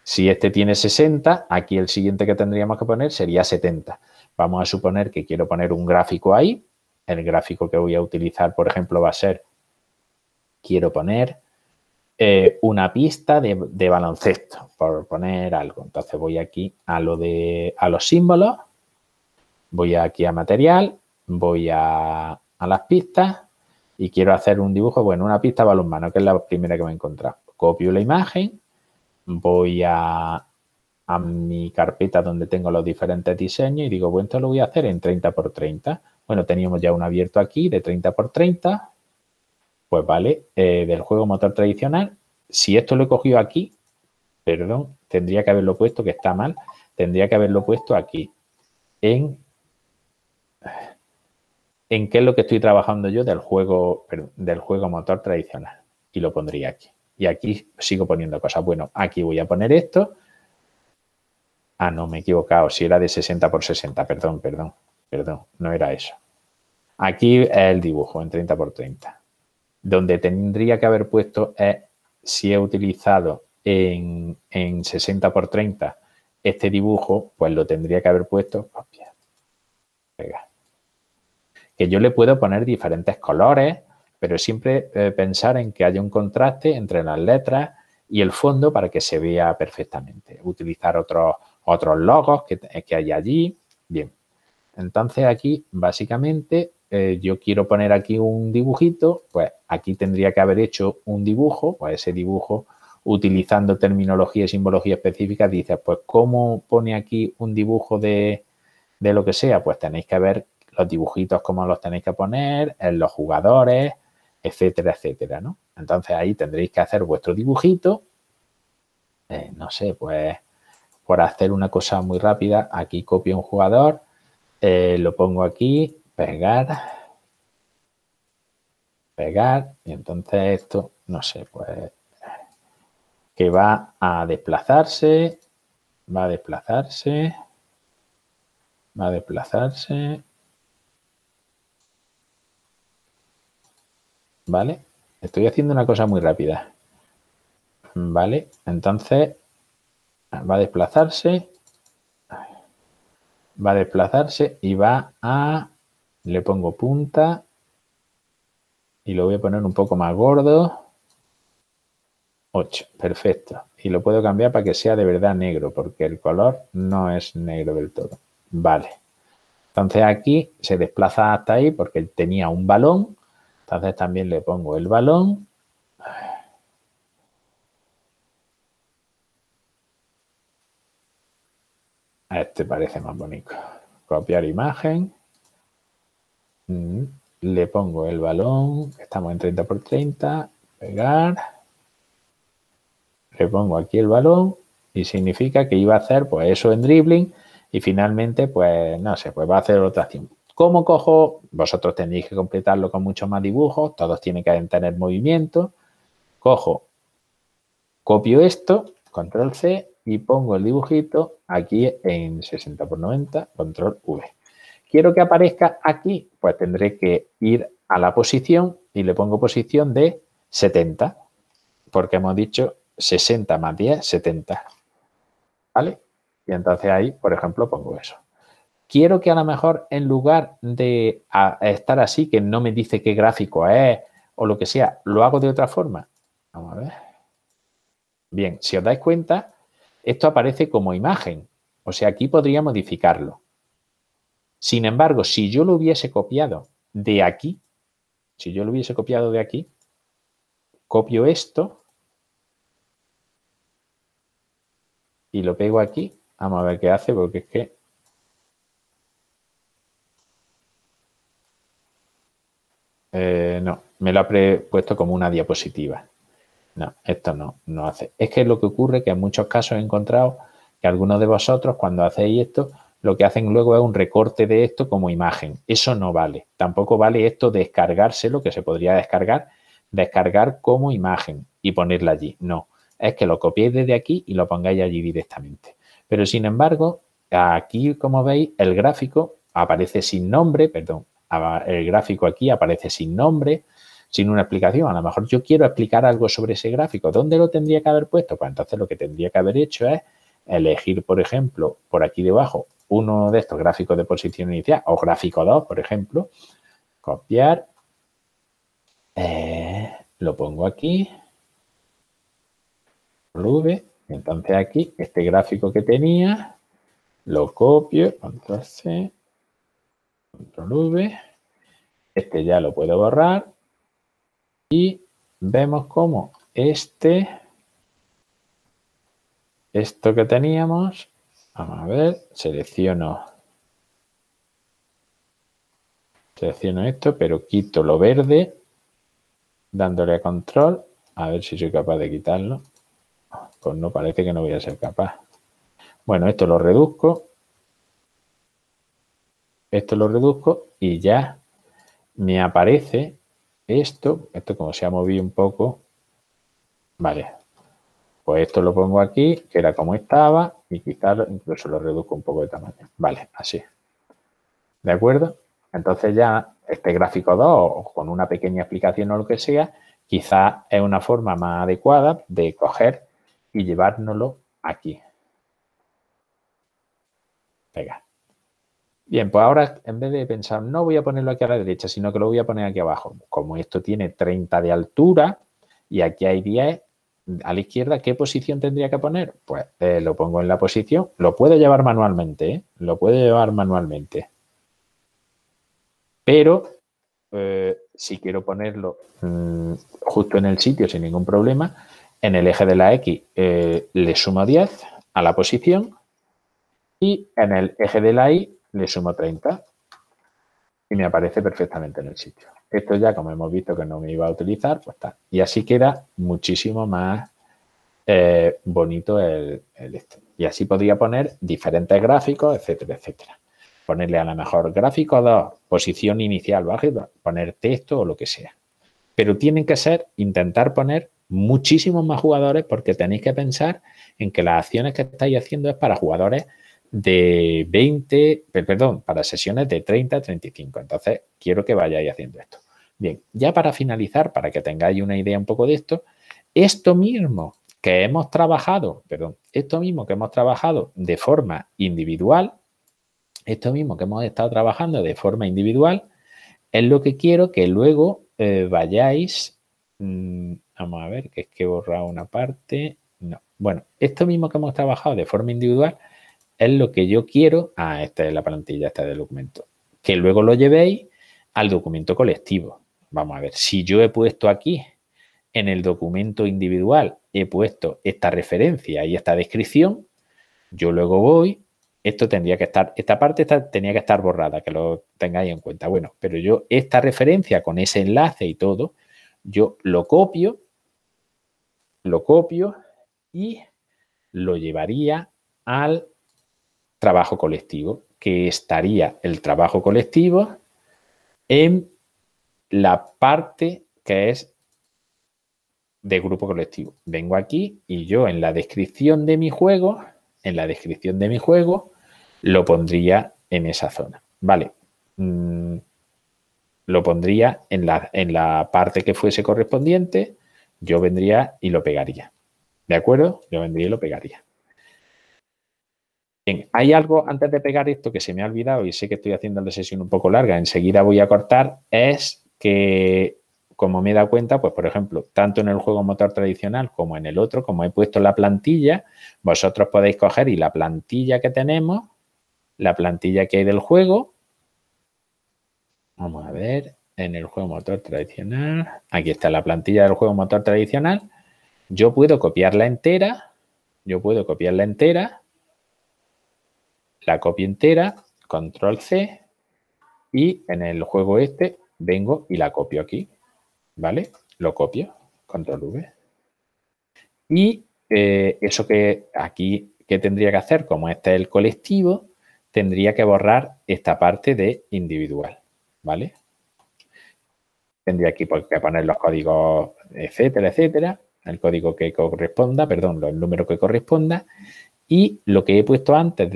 Si este tiene 60, aquí el siguiente que tendríamos que poner sería 70. Vamos a suponer que quiero poner un gráfico ahí, el gráfico que voy a utilizar, por ejemplo, va a ser, quiero poner una pista de baloncesto, por poner algo. Entonces voy aquí a los símbolos, voy aquí a material, voy a las pistas y quiero hacer un dibujo, bueno, una pista balonmano, que es la primera que me he encontrado. Copio la imagen, voy a mi carpeta donde tengo los diferentes diseños y digo, bueno, esto lo voy a hacer en 30 por 30. Bueno, teníamos ya un abierto aquí de 30 por 30. Pues vale, del juego motor tradicional, si esto lo he cogido aquí, perdón, tendría que haberlo puesto, que está mal, tendría que haberlo puesto aquí. ¿En qué es lo que estoy trabajando yo del juego motor tradicional? Y lo pondría aquí. y aquí sigo poniendo cosas. Bueno, aquí voy a poner esto. Ah, no, me he equivocado. Si era de 60 por 60, perdón, no era eso. Aquí es el dibujo en 30 por 30. Donde tendría que haber puesto es si he utilizado en 60 por 30 este dibujo, pues lo tendría que haber puesto. Copiar. Pegar. Que yo le puedo poner diferentes colores, pero siempre pensar en que haya un contraste entre las letras y el fondo para que se vea perfectamente. Utilizar otros logos que hay allí. Bien. Entonces, aquí, básicamente, yo quiero poner aquí un dibujito. Pues aquí tendría que haber hecho un dibujo. Pues ese dibujo, utilizando terminología y simbología específica, dice, pues, ¿cómo pone aquí un dibujo de lo que sea? Pues tenéis que ver los dibujitos, cómo los tenéis que poner, en los jugadores, etcétera, etcétera, ¿no? Entonces, ahí tendréis que hacer vuestro dibujito. No sé, pues, por hacer una cosa muy rápida, aquí copio un jugador. Lo pongo aquí, pegar, y entonces esto, no sé, pues, que va a desplazarse, ¿vale? Estoy haciendo una cosa muy rápida, ¿vale? Entonces, va a desplazarse y le pongo punta y lo voy a poner un poco más gordo, 8, perfecto. Y lo puedo cambiar para que sea de verdad negro, porque el color no es negro del todo. Vale, entonces aquí se desplaza hasta ahí porque tenía un balón, entonces también le pongo el balón. Este parece más bonito. Copiar imagen. Le pongo el balón. Estamos en 30 por 30. Pegar. Le pongo aquí el balón. Y significa que iba a hacer pues eso en dribbling. Y finalmente, pues no sé, pues va a hacer otra acción. ¿Cómo cojo? Vosotros tenéis que completarlo con muchos más dibujos. Todos tienen que tener movimiento. Cojo. Copio esto. Control C. Y pongo el dibujito aquí en 60 por 90, control V. ¿Quiero que aparezca aquí? Pues tendré que ir a la posición y le pongo posición de 70, porque hemos dicho 60 más 10, 70. ¿Vale? Y entonces ahí, por ejemplo, pongo eso. Quiero que a lo mejor en lugar de estar así, que no me dice qué gráfico es o lo que sea, lo hago de otra forma. Vamos a ver. Bien, si os dais cuenta, esto aparece como imagen, o sea, aquí podría modificarlo. Sin embargo, si yo lo hubiese copiado de aquí, copio esto y lo pego aquí. Vamos a ver qué hace, porque es que... no, me lo ha puesto como una diapositiva. No, esto no hace. Es que lo que ocurre es que en muchos casos he encontrado que algunos de vosotros cuando hacéis esto, lo que hacen luego es un recorte de esto como imagen. Eso no vale. Tampoco vale esto descargárselo, que se podría descargar como imagen y ponerla allí. No, es que lo copiéis desde aquí y lo pongáis allí directamente. Pero sin embargo, aquí como veis, el gráfico aparece sin nombre, perdón, el gráfico aquí aparece sin nombre, sin una explicación. A lo mejor yo quiero explicar algo sobre ese gráfico. ¿Dónde lo tendría que haber puesto? Pues entonces lo que tendría que haber hecho es elegir, por ejemplo, por aquí debajo, uno de estos gráficos de posición inicial o gráfico 2, por ejemplo. Copiar. Lo pongo aquí. V. Entonces aquí, este gráfico que tenía, lo copio. Control C. Control V. Este ya lo puedo borrar. Y vemos cómo esto que teníamos, vamos a ver, selecciono esto, pero quito lo verde, dándole a control, a ver si soy capaz de quitarlo. Pues no, parece que no voy a ser capaz. Bueno, esto lo reduzco. Y ya me aparece... Esto como se ha movido un poco, Vale, pues esto lo pongo aquí, que era como estaba, y quizás incluso lo reduzco un poco de tamaño. Vale, así. ¿De acuerdo? Entonces ya este gráfico 2, o con una pequeña explicación o lo que sea, quizás es una forma más adecuada de coger y llevárnoslo aquí. Venga. Bien, pues ahora en vez de pensar, no voy a ponerlo aquí a la derecha, sino que lo voy a poner aquí abajo. Como esto tiene 30 de altura y aquí hay 10 a la izquierda, ¿qué posición tendría que poner? Pues lo pongo en la posición, lo puedo llevar manualmente, lo puedo llevar manualmente. Pero si quiero ponerlo justo en el sitio sin ningún problema, en el eje de la X le sumo 10 a la posición y en el eje de la Y le sumo 30 y me aparece perfectamente en el sitio. Esto ya, como hemos visto que no me iba a utilizar, pues está. Y así queda muchísimo más bonito el este. Y así podría poner diferentes gráficos, etcétera, etcétera. Ponerle a lo mejor gráfico 2, posición inicial, baja, poner texto o lo que sea. Pero tienen que ser, intentar poner muchísimos más jugadores porque tenéis que pensar en que las acciones que estáis haciendo es para jugadores de 20, perdón, para sesiones de 30 a 35. Entonces, quiero que vayáis haciendo esto. Bien, ya para finalizar, para que tengáis una idea un poco de esto, esto mismo que hemos trabajado de forma individual, esto mismo que hemos estado trabajando de forma individual, es lo que quiero que luego vayáis, vamos a ver, que es que he borrado una parte, no. Bueno, esto mismo que hemos trabajado de forma individual es lo que yo quiero, esta es la plantilla, este es el documento, que luego lo llevéis al documento colectivo. Vamos a ver, si yo he puesto aquí, en el documento individual, he puesto esta referencia y esta descripción, yo luego voy. Esto tendría que estar, esta parte tenía que estar borrada, que lo tengáis en cuenta. Bueno, pero yo esta referencia con ese enlace y todo, yo lo copio y lo llevaría al trabajo colectivo, que estaría el trabajo colectivo en la parte que es de grupo colectivo. Vengo aquí y yo en la descripción de mi juego, lo pondría en esa zona, ¿vale? Lo pondría en la parte que fuese correspondiente, yo vendría y lo pegaría, ¿de acuerdo? Yo vendría y lo pegaría. Bien, hay algo antes de pegar esto que se me ha olvidado y sé que estoy haciendo la sesión un poco larga, enseguida voy a cortar, es que, como me he dado cuenta, pues por ejemplo, tanto en el juego motor tradicional como en el otro, como he puesto la plantilla, vosotros podéis coger y la plantilla que tenemos, la plantilla que hay del juego, vamos a ver, en el juego motor tradicional, aquí está la plantilla del juego motor tradicional, yo puedo copiarla entera, la copio entera, control C, y en el juego este vengo y la copio aquí, ¿vale? Lo copio, control V. Y eso que aquí, ¿qué tendría que hacer? Como este es el colectivo, tendría que borrar esta parte de individual, ¿vale? Tendría aquí que poner los códigos, etcétera, etcétera, el código que corresponda, perdón, el número que corresponda. Y lo que he puesto antes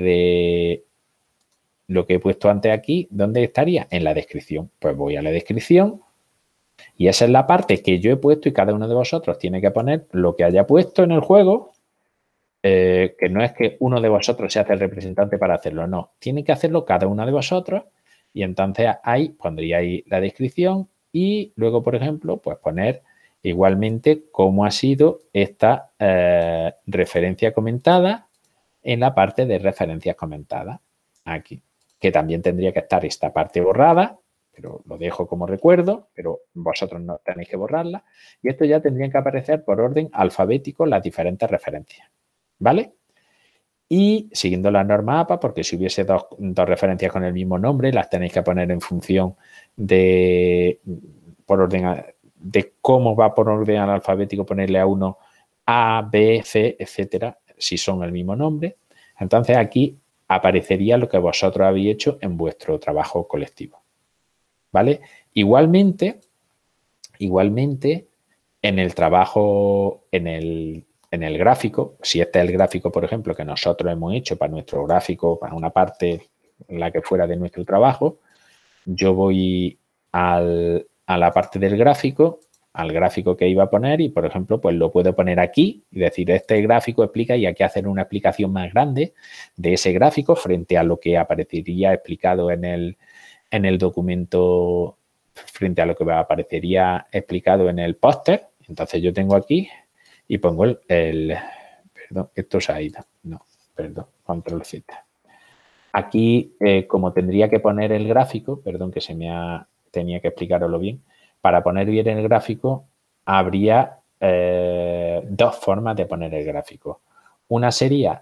aquí, ¿dónde estaría? En la descripción. Pues voy a la descripción y esa es la parte que yo he puesto y cada uno de vosotros tiene que poner lo que haya puesto en el juego, que no es que uno de vosotros se hace el representante para hacerlo, no. Tiene que hacerlo cada uno de vosotros y entonces ahí pondría ahí la descripción y luego, por ejemplo, pues poner igualmente cómo ha sido esta referencia comentada en la parte de referencias comentadas, aquí, que también tendría que estar esta parte borrada, pero lo dejo como recuerdo, pero vosotros no tenéis que borrarla, y esto ya tendrían que aparecer por orden alfabético las diferentes referencias, ¿vale? Y siguiendo la norma APA, porque si hubiese dos referencias con el mismo nombre, las tenéis que poner en función de, por orden, de cómo va por orden alfabético, ponerle a uno A, B, C, etcétera, si son el mismo nombre. Entonces aquí aparecería lo que vosotros habéis hecho en vuestro trabajo colectivo, ¿vale? Igualmente en el trabajo, en el gráfico, si este es el gráfico, por ejemplo, que nosotros hemos hecho para nuestro gráfico, para una parte, la que fuera de nuestro trabajo, yo voy a la parte del gráfico, al gráfico que iba a poner y, por ejemplo, pues lo puedo poner aquí y decir, este gráfico explica, y aquí hacer una explicación más grande de ese gráfico frente a lo que aparecería explicado en el documento, frente a lo que aparecería explicado en el póster. Entonces, yo tengo aquí y pongo perdón, esto se ha ido. No, perdón, Control-Z. Aquí, como tendría que poner el gráfico, perdón que tenía que explicaroslo bien, para poner bien el gráfico habría dos formas de poner el gráfico. Una sería,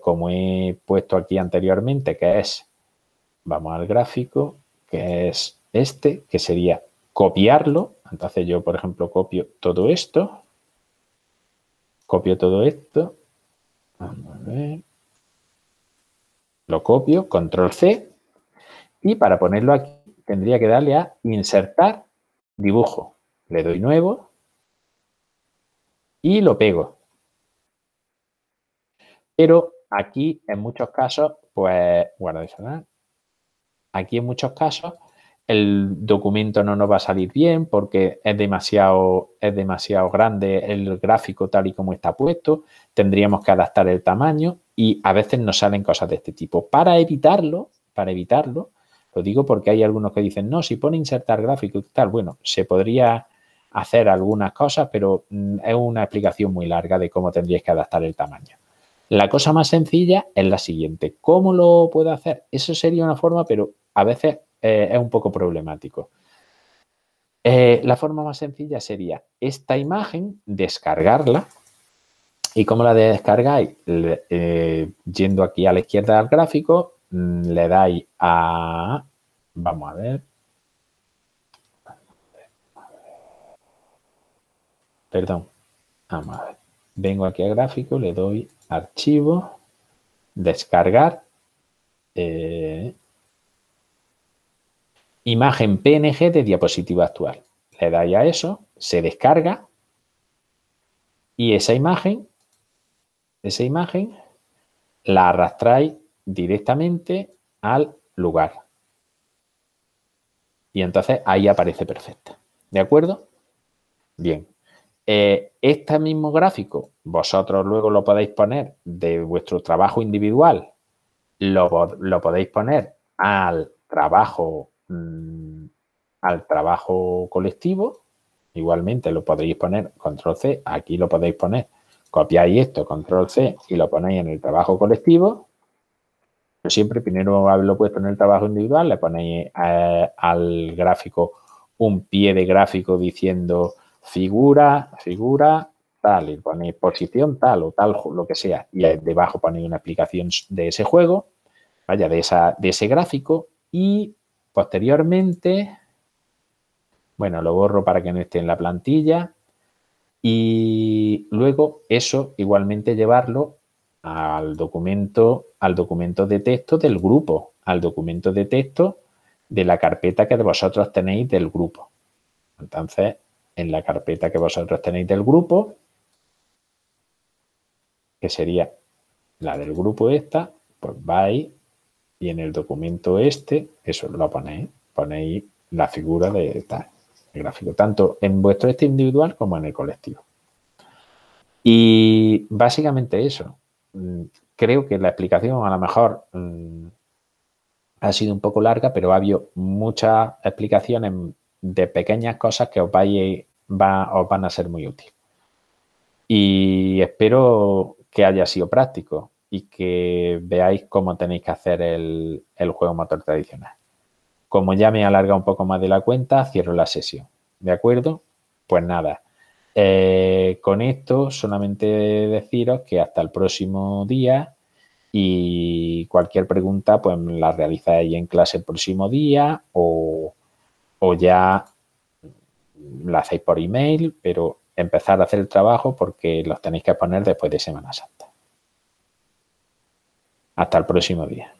como he puesto aquí anteriormente, que es, vamos al gráfico, que es este, que sería copiarlo. Entonces yo, por ejemplo, copio todo esto, vamos a ver, lo copio, Control-C, y para ponerlo aquí tendría que darle a insertar dibujo. Le doy nuevo y lo pego. Pero aquí en muchos casos, pues, aquí en muchos casos el documento no nos va a salir bien porque es demasiado grande el gráfico tal y como está puesto. Tendríamos que adaptar el tamaño y a veces nos salen cosas de este tipo. Para evitarlo, lo digo porque hay algunos que dicen, no, si pone insertar gráfico y tal, bueno, se podría hacer algunas cosas, pero es una explicación muy larga de cómo tendríais que adaptar el tamaño. La cosa más sencilla es la siguiente. ¿Cómo lo puedo hacer? Eso sería una forma, pero a veces es un poco problemático. La forma más sencilla sería esta imagen, descargarla. ¿Y cómo la descargáis? Yendo aquí a la izquierda del gráfico, le dais a... Vamos a ver. Perdón. Vamos a ver. Vengo aquí al gráfico, le doy archivo, descargar, imagen PNG de diapositiva actual. Le dais a eso, se descarga y esa imagen la arrastráis directamente al lugar. Y entonces ahí aparece perfecta. ¿De acuerdo? Bien. Este mismo gráfico vosotros luego lo podéis poner de vuestro trabajo individual. Lo podéis poner al trabajo colectivo. Igualmente lo podéis poner Control-C. Aquí lo podéis poner. Copiáis esto, Control-C, y lo ponéis en el trabajo colectivo. Yo siempre primero lo he puesto en el trabajo individual, le ponéis al gráfico un pie de gráfico diciendo figura, tal, y ponéis posición tal o tal, lo que sea, y debajo ponéis una explicación de ese juego, vaya, de ese gráfico, y posteriormente, bueno, lo borro para que no esté en la plantilla, y luego eso igualmente llevarlo al documento de texto del grupo, al documento de texto de la carpeta que vosotros tenéis del grupo. Entonces, en la carpeta que vosotros tenéis del grupo, que sería la del grupo esta, pues vais y en el documento este, eso lo ponéis la figura de tal gráfico, tanto en vuestro este individual como en el colectivo. Y básicamente eso. Creo que la explicación a lo mejor ha sido un poco larga, pero ha habido muchas explicaciones de pequeñas cosas que os van a ser muy útiles. Y espero que haya sido práctico y que veáis cómo tenéis que hacer el juego motor tradicional. Como ya me he alargado un poco más de la cuenta, cierro la sesión. ¿De acuerdo? Pues nada. Con esto solamente deciros que hasta el próximo día y cualquier pregunta pues la realizáis en clase el próximo día o ya la hacéis por email, pero empezad a hacer el trabajo porque los tenéis que poner después de Semana Santa. Hasta el próximo día.